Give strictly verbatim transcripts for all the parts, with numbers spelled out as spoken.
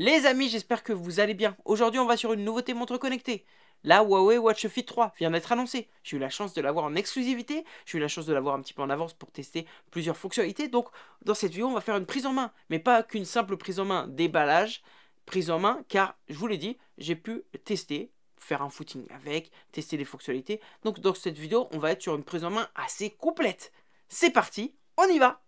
Les amis, j'espère que vous allez bien. Aujourd'hui, on va sur une nouveauté montre connectée. La Huawei Watch Fit trois vient d'être annoncée. J'ai eu la chance de l'avoir en exclusivité. J'ai eu la chance de l'avoir un petit peu en avance pour tester plusieurs fonctionnalités. Donc, dans cette vidéo, on va faire une prise en main. Mais pas qu'une simple prise en main déballage. Prise en main, car, je vous l'ai dit, j'ai pu tester, faire un footing avec, tester les fonctionnalités. Donc, dans cette vidéo, on va être sur une prise en main assez complète. C'est parti, on y va!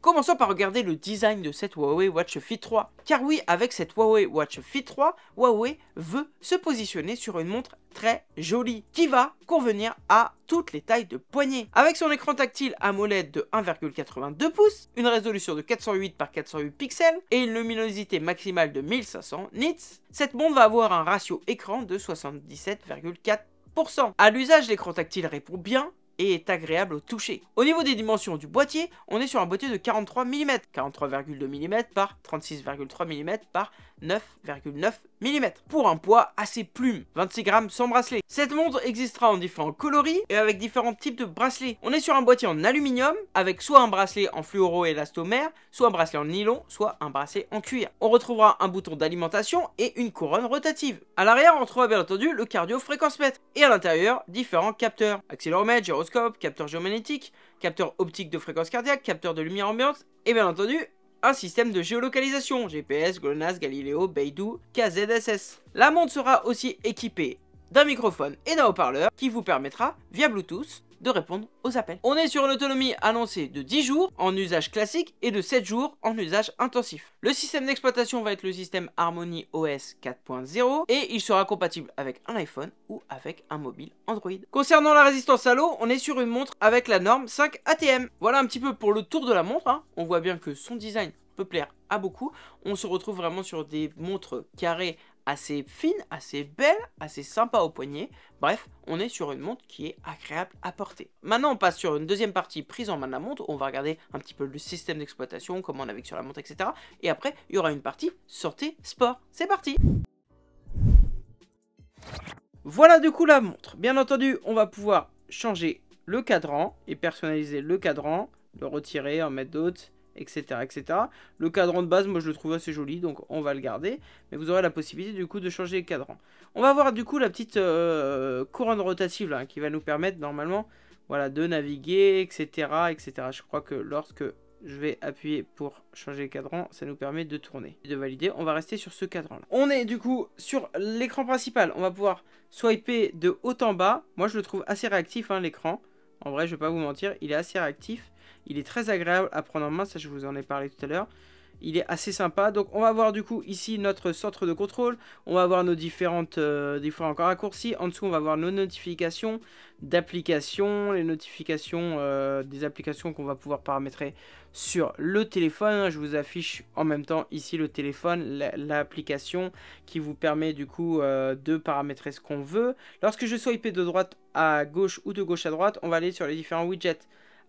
Commençons par regarder le design de cette Huawei Watch Fit trois. Car oui, avec cette Huawei Watch Fit trois, Huawei veut se positionner sur une montre très jolie, qui va convenir à toutes les tailles de poignet. Avec son écran tactile AMOLED de un virgule quatre-vingt-deux pouces, une résolution de quatre cent huit par quatre cent huit pixels et une luminosité maximale de mille cinq cents nits, cette montre va avoir un ratio écran de soixante-dix-sept virgule quatre pour cent. À l'usage, l'écran tactile répond bien et est agréable au toucher. Au niveau des dimensions du boîtier, on est sur un boîtier de quarante-trois millimètres, quarante-trois virgule deux millimètres par trente-six virgule trois millimètres par neuf virgule neuf millimètres, pour un poids assez plume, vingt-six grammes sans bracelet. Cette montre existera en différents coloris et avec différents types de bracelets. On est sur un boîtier en aluminium, avec soit un bracelet en fluoroélastomère, soit un bracelet en nylon, soit un bracelet en cuir. On retrouvera un bouton d'alimentation et une couronne rotative. À l'arrière, on trouvera bien entendu le cardio-fréquence-mètre, et à l'intérieur, différents capteurs, accéléromètre, gyro capteur géomagnétique, capteur optique de fréquence cardiaque, capteur de lumière ambiante et bien entendu un système de géolocalisation, G P S, GLONASS, GALILEO, BEIDOU, Q Z S S. La montre sera aussi équipée d'un microphone et d'un haut-parleur qui vous permettra via Bluetooth de répondre aux appels. On est sur une autonomie annoncée de dix jours en usage classique et de sept jours en usage intensif. Le système d'exploitation va être le système Harmony O S quatre point zéro et il sera compatible avec un iPhone ou avec un mobile Android. Concernant la résistance à l'eau, on est sur une montre avec la norme cinq A T M. Voilà un petit peu pour le tour de la montre, hein. On voit bien que son design peut plaire à beaucoup. On se retrouve vraiment sur des montres carrées assez fine, assez belle, assez sympa au poignet. Bref, on est sur une montre qui est agréable à porter. Maintenant, on passe sur une deuxième partie prise en main de la montre. On va regarder un petit peu le système d'exploitation, comment on navigue sur la montre, et cetera. Et après, il y aura une partie sortie sport. C'est parti! Voilà du coup la montre. Bien entendu, on va pouvoir changer le cadran et personnaliser le cadran, le retirer, en mettre d'autres, etc, et cetera. Le cadran de base, moi je le trouve assez joli, donc on va le garder. Mais vous aurez la possibilité du coup de changer le cadran. On va voir du coup la petite euh, couronne rotative là, qui va nous permettre normalement, voilà, de naviguer, etc, etc. Je crois que lorsque je vais appuyer pour changer le cadran, ça nous permet de tourner et de valider. On va rester sur ce cadran là. On est du coup sur l'écran principal. On va pouvoir swiper de haut en bas. Moi je le trouve assez réactif, hein, l'écran. En vrai, je vais pas vous mentir, il est assez réactif. Il est très agréable à prendre en main, ça je vous en ai parlé tout à l'heure. Il est assez sympa. Donc on va avoir du coup ici notre centre de contrôle. On va avoir nos différentes, euh, différents raccourcis. En dessous, on va avoir nos notifications d'applications, les notifications euh, des applications qu'on va pouvoir paramétrer sur le téléphone. Je vous affiche en même temps ici le téléphone, l'application qui vous permet du coup euh, de paramétrer ce qu'on veut. Lorsque je swipe de droite à gauche ou de gauche à droite, on va aller sur les différents widgets.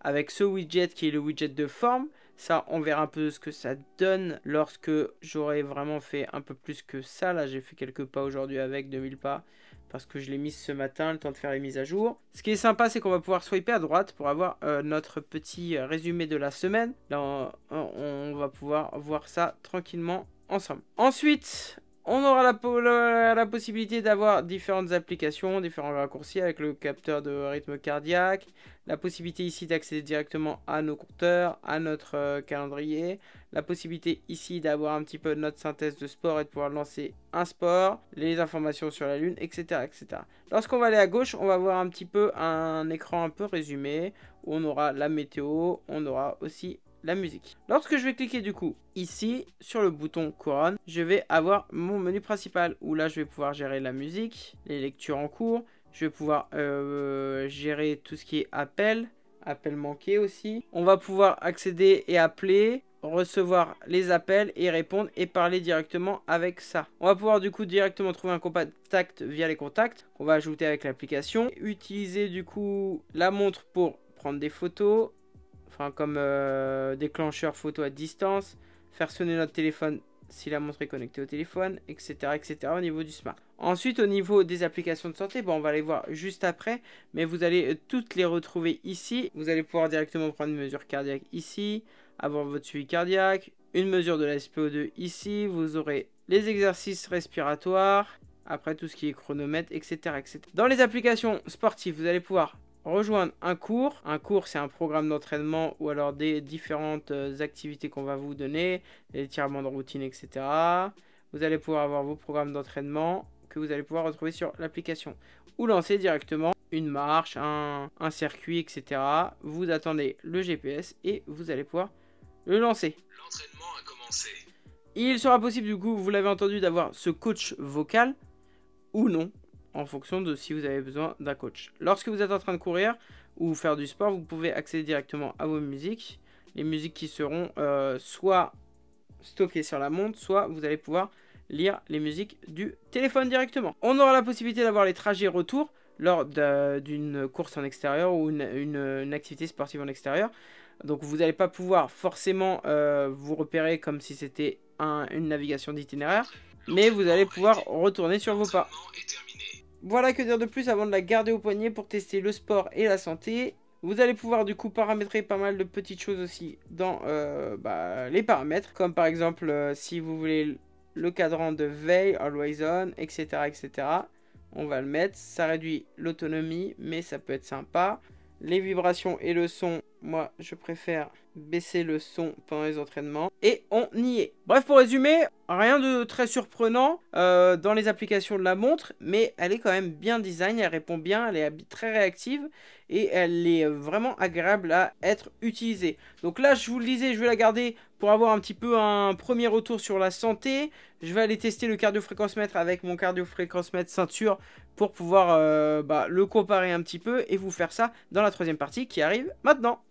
Avec ce widget qui est le widget de forme, ça on verra un peu ce que ça donne lorsque j'aurai vraiment fait un peu plus que ça. Là j'ai fait quelques pas aujourd'hui avec deux mille pas parce que je l'ai mise ce matin, le temps de faire les mises à jour. Ce qui est sympa, c'est qu'on va pouvoir swiper à droite pour avoir euh, notre petit résumé de la semaine. Là on, on va pouvoir voir ça tranquillement ensemble. Ensuite, on aura la, po la, la possibilité d'avoir différentes applications, différents raccourcis avec le capteur de rythme cardiaque. La possibilité ici d'accéder directement à nos compteurs, à notre euh, calendrier. La possibilité ici d'avoir un petit peu notre synthèse de sport et de pouvoir lancer un sport. Les informations sur la lune, et cetera, et cetera. Lorsqu'on va aller à gauche, on va voir un petit peu un écran un peu résumé. Où on aura la météo, on aura aussi la musique. Lorsque je vais cliquer du coup ici sur le bouton couronne, je vais avoir mon menu principal où là je vais pouvoir gérer la musique, les lectures en cours, je vais pouvoir euh, gérer tout ce qui est appel, appel manqué aussi. On va pouvoir accéder et appeler, recevoir les appels et répondre et parler directement avec ça. On va pouvoir du coup directement trouver un contact via les contacts qu'on va ajouter avec l'application, utiliser du coup la montre pour prendre des photos. Enfin, comme euh, déclencheur photo à distance, faire sonner notre téléphone si la montre est connectée au téléphone, et cetera, et cetera au niveau du smart. Ensuite, au niveau des applications de santé, bon, on va les voir juste après, mais vous allez toutes les retrouver ici. Vous allez pouvoir directement prendre une mesure cardiaque ici, avoir votre suivi cardiaque, une mesure de la S P O deux ici, vous aurez les exercices respiratoires, après tout ce qui est chronomètre, et cetera, et cetera. Dans les applications sportives, vous allez pouvoir rejoindre un cours. Un cours, c'est un programme d'entraînement ou alors des différentes activités qu'on va vous donner, les étirements de routine, et cetera. Vous allez pouvoir avoir vos programmes d'entraînement que vous allez pouvoir retrouver sur l'application ou lancer directement une marche, un, un circuit, et cetera. Vous attendez le G P S et vous allez pouvoir le lancer. L'entraînement a commencé. Il sera possible, du coup, vous l'avez entendu, d'avoir ce coach vocal ou non, en fonction de si vous avez besoin d'un coach. Lorsque vous êtes en train de courir ou faire du sport, vous pouvez accéder directement à vos musiques, les musiques qui seront euh, soit stockées sur la montre, soit vous allez pouvoir lire les musiques du téléphone directement. On aura la possibilité d'avoir les trajets retour lors d'une course en extérieur ou une, une, une activité sportive en extérieur. Donc vous n'allez pas pouvoir forcément euh, vous repérer comme si c'était un, une navigation d'itinéraire, mais vous allez pouvoir retourner sur vos pas. Voilà, que dire de plus avant de la garder au poignet pour tester le sport et la santé. Vous allez pouvoir du coup paramétrer pas mal de petites choses aussi dans euh, bah, les paramètres. Comme par exemple euh, si vous voulez le cadran de veille, always on, et cetera, et cetera. On va le mettre, ça réduit l'autonomie mais ça peut être sympa. Les vibrations et le son, moi je préfère baisser le son pendant les entraînements. Et on y est. Bref, pour résumer, rien de très surprenant euh, dans les applications de la montre, mais elle est quand même bien design, elle répond bien, elle est très réactive et elle est vraiment agréable à être utilisée. Donc là, je vous le disais, je vais la garder pour avoir un petit peu un premier retour sur la santé. Je vais aller tester le cardiofréquencemètre avec mon cardiofréquencemètre ceinture pour pouvoir euh, bah, le comparer un petit peu et vous faire ça dans la troisième partie qui arrive maintenant.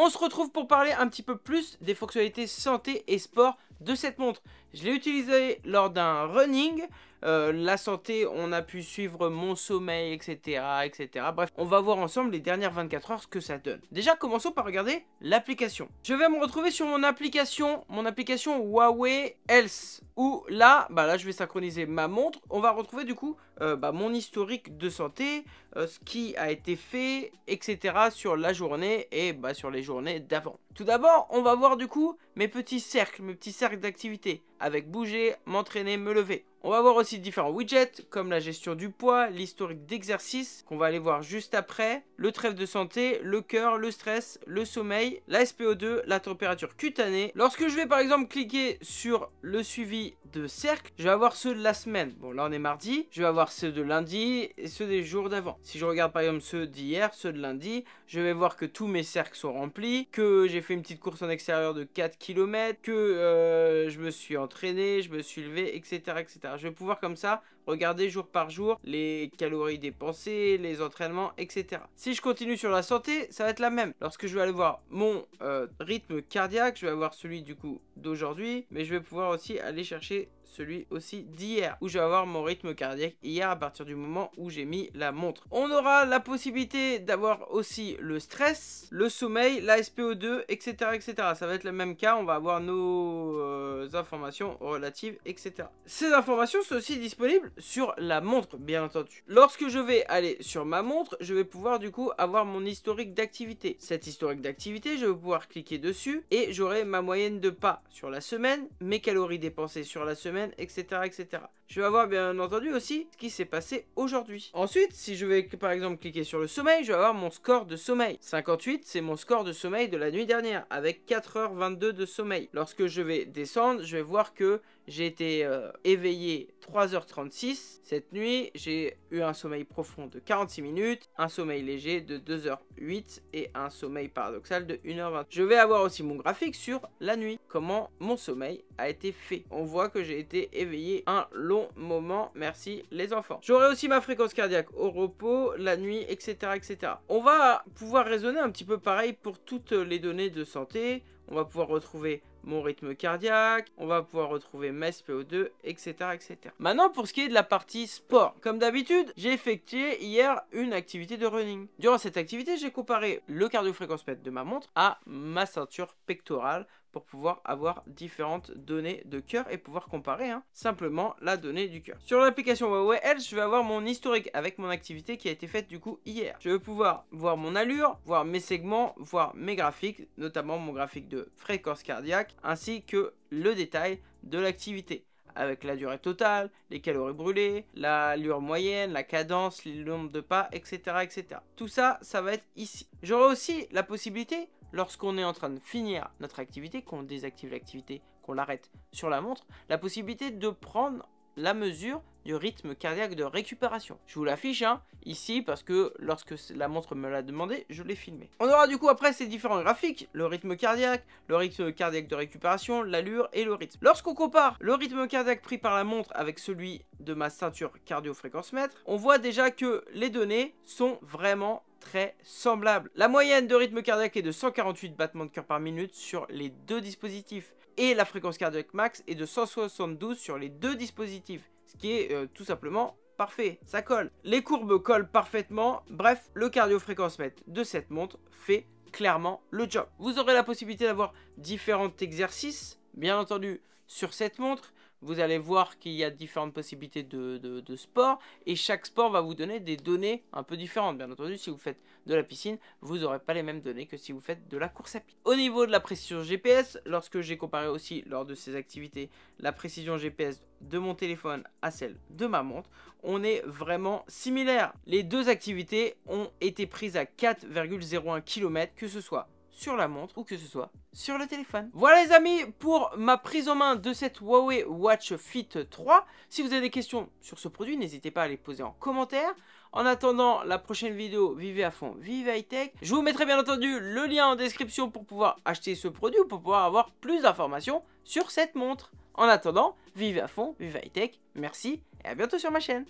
On se retrouve pour parler un petit peu plus des fonctionnalités santé et sport de cette montre. Je l'ai utilisée lors d'un running. Euh, la santé, on a pu suivre mon sommeil, et cetera, et cetera. Bref, on va voir ensemble les dernières vingt-quatre heures ce que ça donne. Déjà, commençons par regarder l'application. Je vais me retrouver sur mon application, mon application Huawei Health, où là, bah là, je vais synchroniser ma montre. On va retrouver du coup euh, bah, mon historique de santé, euh, ce qui a été fait, et cetera sur la journée et bah, sur les journées d'avant. Tout d'abord, on va voir du coup mes petits cercles, mes petits cercles d'activité, avec bouger, m'entraîner, me lever. On va voir aussi différents widgets, comme la gestion du poids, l'historique d'exercice, qu'on va aller voir juste après, le trêve de santé, le cœur, le stress, le sommeil, la S P O deux, la température cutanée. Lorsque je vais par exemple cliquer sur le suivi de cercle, je vais avoir ceux de la semaine. Bon, là on est mardi, je vais avoir ceux de lundi et ceux des jours d'avant. Si je regarde par exemple ceux d'hier, ceux de lundi, je vais voir que tous mes cercles sont remplis, que j'ai fait une petite course en extérieur de quatre kilomètres, que euh, je me suis entraîné, je me suis levé, etc., etc. Je vais pouvoir comme ça regarder jour par jour les calories dépensées, les entraînements, etc. Si je continue sur la santé, ça va être la même. Lorsque je vais aller voir mon euh, rythme cardiaque, je vais avoir celui du coup d'aujourd'hui, mais je vais pouvoir aussi aller chercher celui aussi d'hier, où je vais avoir mon rythme cardiaque hier à partir du moment où j'ai mis la montre. On aura la possibilité d'avoir aussi le stress, le sommeil, la S P O deux, et cetera, et cetera. Ça va être le même cas, on va avoir nos euh, informations relatives, et cetera. Ces informations sont aussi disponibles sur la montre, bien entendu. Lorsque je vais aller sur ma montre, je vais pouvoir du coup avoir mon historique d'activité. Cet historique d'activité, je vais pouvoir cliquer dessus et j'aurai ma moyenne de pas sur la semaine, mes calories dépensées sur la semaine, etc., et cetera. Je vais avoir bien entendu aussi ce qui s'est passé aujourd'hui. Ensuite, si je vais par exemple cliquer sur le sommeil, je vais avoir mon score de sommeil. cinquante-huit, c'est mon score de sommeil de la nuit dernière, avec quatre heures vingt-deux de sommeil. Lorsque je vais descendre, je vais voir que j'ai été euh, éveillé trois heures trente-six cette nuit, j'ai eu un sommeil profond de quarante-six minutes, un sommeil léger de deux heures huit et un sommeil paradoxal de une heure vingt. Je vais avoir aussi mon graphique sur la nuit, comment mon sommeil a été fait. On voit que j'ai été éveillé un long moment, merci les enfants. J'aurai aussi ma fréquence cardiaque au repos, la nuit, et cetera, et cetera. On va pouvoir raisonner un petit peu pareil pour toutes les données de santé. On va pouvoir retrouver mon rythme cardiaque, on va pouvoir retrouver mes S P O deux, et cetera, et cetera. Maintenant, pour ce qui est de la partie sport, comme d'habitude, j'ai effectué hier une activité de running. Durant cette activité, j'ai comparé le cardiofréquencemètre de ma montre à ma ceinture pectorale, pour pouvoir avoir différentes données de cœur et pouvoir comparer hein, simplement la donnée du cœur. Sur l'application Huawei Health, je vais avoir mon historique avec mon activité qui a été faite du coup hier. Je vais pouvoir voir mon allure, voir mes segments, voir mes graphiques, notamment mon graphique de fréquence cardiaque, ainsi que le détail de l'activité, avec la durée totale, les calories brûlées, l'allure moyenne, la cadence, le nombre de pas, et cetera et cetera. Tout ça, ça va être ici. J'aurai aussi la possibilité, lorsqu'on est en train de finir notre activité, qu'on désactive l'activité, qu'on l'arrête sur la montre, la possibilité de prendre la mesure du rythme cardiaque de récupération. Je vous l'affiche hein, ici parce que lorsque la montre me l'a demandé, je l'ai filmé. On aura du coup après ces différents graphiques, le rythme cardiaque, le rythme cardiaque de récupération, l'allure et le rythme. Lorsqu'on compare le rythme cardiaque pris par la montre avec celui de ma ceinture cardio-fréquence-mètre, on voit déjà que les données sont vraiment très semblables. La moyenne de rythme cardiaque est de cent quarante-huit battements de cœur par minute sur les deux dispositifs. Et la fréquence cardiaque max est de cent soixante-douze sur les deux dispositifs, ce qui est euh, tout simplement parfait, ça colle. Les courbes collent parfaitement, bref, le cardio-fréquence-mètre de cette montre fait clairement le job. Vous aurez la possibilité d'avoir différents exercices, bien entendu, sur cette montre. Vous allez voir qu'il y a différentes possibilités de, de, de sport et chaque sport va vous donner des données un peu différentes. Bien entendu, si vous faites de la piscine, vous n'aurez pas les mêmes données que si vous faites de la course à pied. Au niveau de la précision G P S, lorsque j'ai comparé aussi lors de ces activités la précision G P S de mon téléphone à celle de ma montre, on est vraiment similaire. Les deux activités ont été prises à quatre virgule zéro un kilomètres, que ce soit sur la montre ou que ce soit sur le téléphone. Voilà les amis pour ma prise en main de cette Huawei Watch Fit trois. Si vous avez des questions sur ce produit, n'hésitez pas à les poser en commentaire. En attendant la prochaine vidéo, vivez à fond, vivez high-tech. Je vous mettrai bien entendu le lien en description pour pouvoir acheter ce produit ou pour pouvoir avoir plus d'informations sur cette montre. En attendant, vivez à fond, vivez high-tech. Merci et à bientôt sur ma chaîne.